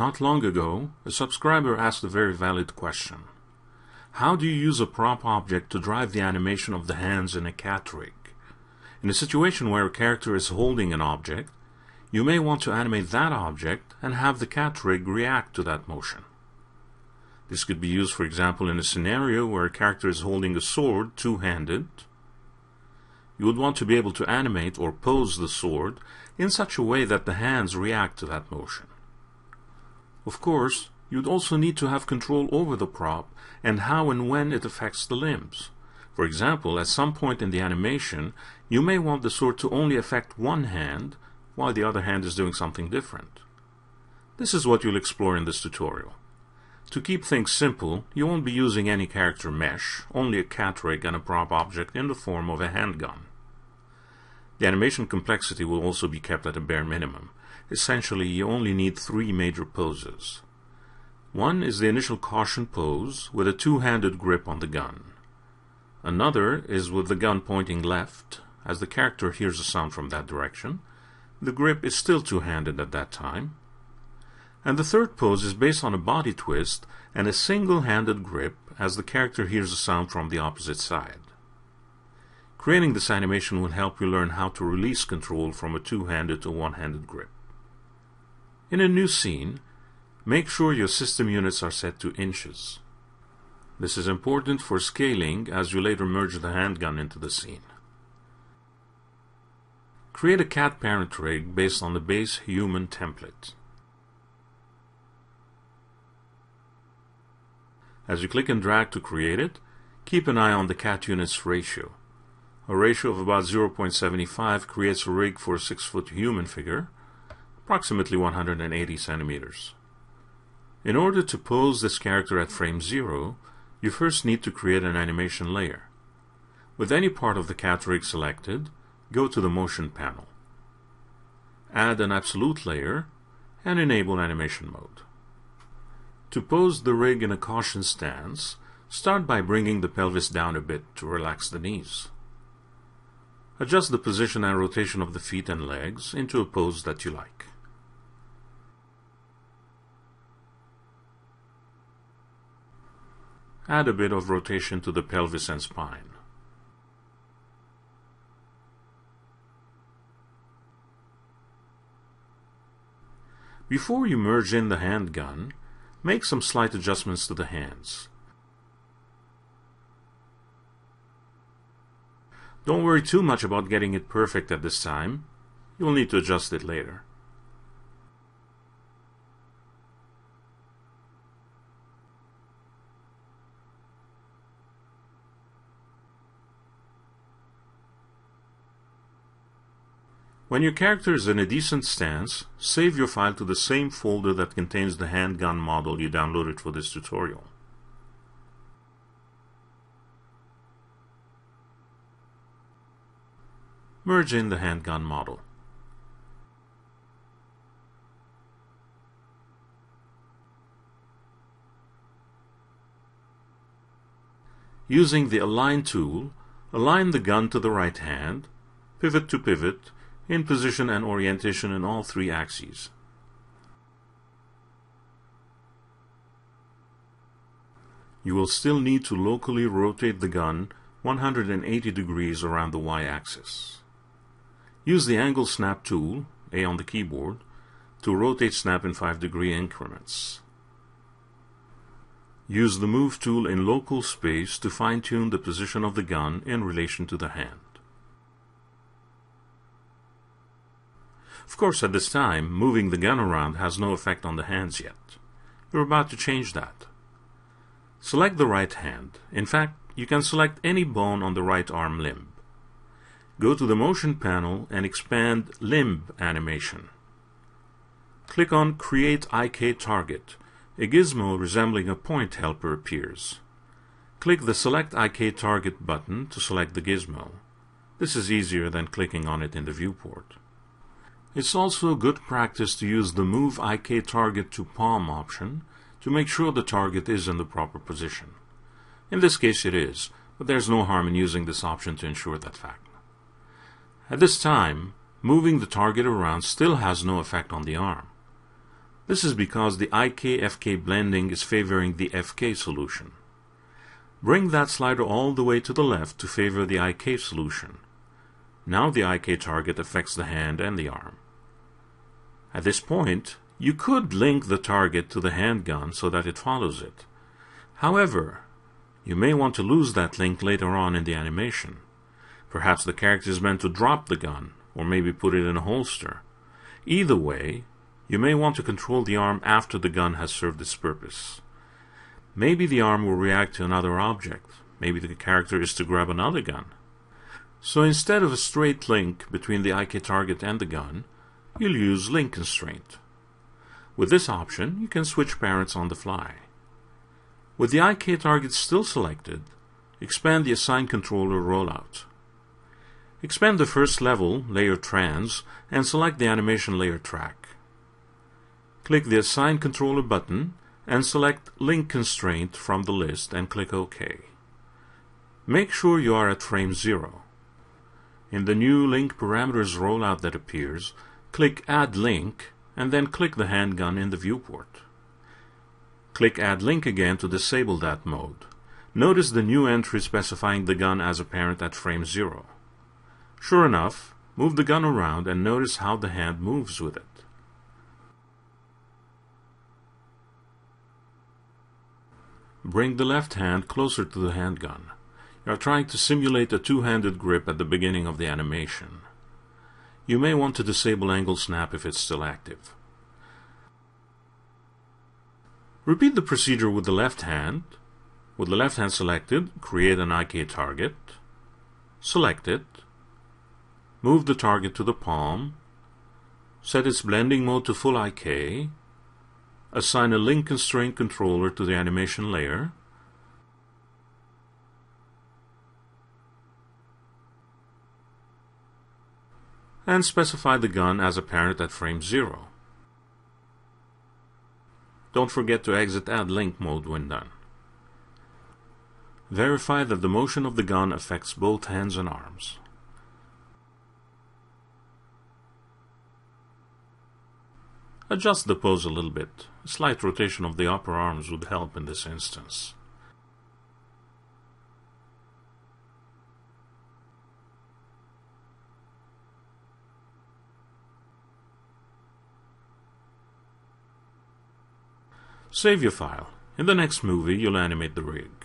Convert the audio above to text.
Not long ago, a subscriber asked a very valid question. How do you use a prop object to drive the animation of the hands in a cat rig? In a situation where a character is holding an object, you may want to animate that object and have the cat rig react to that motion. This could be used, for example, in a scenario where a character is holding a sword two-handed. You would want to be able to animate or pose the sword in such a way that the hands react to that motion. Of course, you'd also need to have control over the prop and how and when it affects the limbs. For example, at some point in the animation, you may want the sword to only affect one hand while the other hand is doing something different. This is what you'll explore in this tutorial. To keep things simple, you won't be using any character mesh, only a cat rig and a prop object in the form of a handgun. The animation complexity will also be kept at a bare minimum. Essentially, you only need three major poses. One is the initial caution pose with a two-handed grip on the gun. Another is with the gun pointing left. As the character hears a sound from that direction, the grip is still two-handed at that time. And the third pose is based on a body twist and a single-handed grip as the character hears a sound from the opposite side. Creating this animation will help you learn how to release control from a two-handed to one-handed grip. In a new scene, make sure your system units are set to inches. This is important for scaling as you later merge the handgun into the scene. Create a cat parent rig based on the base human template. As you click and drag to create it, keep an eye on the Cat Units Ratio. A ratio of about 0.75 creates a rig for a 6-foot human figure, approximately 180 centimeters. In order to pose this character at frame 0, you first need to create an animation layer. With any part of the cat rig selected, go to the Motion panel. Add an absolute layer and enable animation mode. To pose the rig in a caution stance, start by bringing the pelvis down a bit to relax the knees. Adjust the position and rotation of the feet and legs into a pose that you like. Add a bit of rotation to the pelvis and spine. Before you merge in the handgun, make some slight adjustments to the hands. Don't worry too much about getting it perfect at this time. You'll need to adjust it later. When your character is in a decent stance, save your file to the same folder that contains the handgun model you downloaded for this tutorial. Merge in the handgun model. Using the Align tool, align the gun to the right hand, pivot to pivot, in position and orientation in all three axes. You will still need to locally rotate the gun 180 degrees around the y-axis. Use the Angle Snap tool, A on the keyboard, to rotate snap in 5-degree increments. Use the Move tool in local space to fine-tune the position of the gun in relation to the hand. Of course, at this time, moving the gun around has no effect on the hands yet. You're about to change that. Select the right hand. In fact, you can select any bone on the right arm limb. Go to the Motion panel and expand Limb Animation. Click on Create IK Target. A gizmo resembling a point helper appears. Click the Select IK Target button to select the gizmo. This is easier than clicking on it in the viewport. It's also good practice to use the Move IK Target to Palm option to make sure the target is in the proper position. In this case it is, but there's no harm in using this option to ensure that fact. At this time, moving the target around still has no effect on the arm. This is because the IK-FK blending is favoring the FK solution. Bring that slider all the way to the left to favor the IK solution. Now the IK target affects the hand and the arm. At this point, you could link the target to the handgun so that it follows it. However, you may want to lose that link later on in the animation. Perhaps the character is meant to drop the gun, or maybe put it in a holster. Either way, you may want to control the arm after the gun has served its purpose. Maybe the arm will react to another object. Maybe the character is to grab another gun. So instead of a straight link between the IK target and the gun, you'll use Link Constraint. With this option, you can switch parents on the fly. With the IK target still selected, expand the Assigned Controller rollout. Expand the first level, Layer Trans, and select the Animation Layer track. Click the Assign Controller button and select Link Constraint from the list and click OK. Make sure you are at frame 0. In the new Link Parameters rollout that appears, click Add Link and then click the handgun in the viewport. Click Add Link again to disable that mode. Notice the new entry specifying the gun as a parent at frame 0. Sure enough, move the gun around and notice how the hand moves with it. Bring the left hand closer to the handgun. You are trying to simulate a two-handed grip at the beginning of the animation. You may want to disable angle snap if it's still active. Repeat the procedure with the left hand. With the left hand selected, create an IK target. Select it. Move the target to the palm. Set its blending mode to full IK. Assign a Link Constraint controller to the animation layer. And specify the gun as a parent at frame 0. Don't forget to exit Add Link mode when done. Verify that the motion of the gun affects both hands and arms. Adjust the pose a little bit. A slight rotation of the upper arms would help in this instance. Save your file. In the next movie, you'll animate the rig.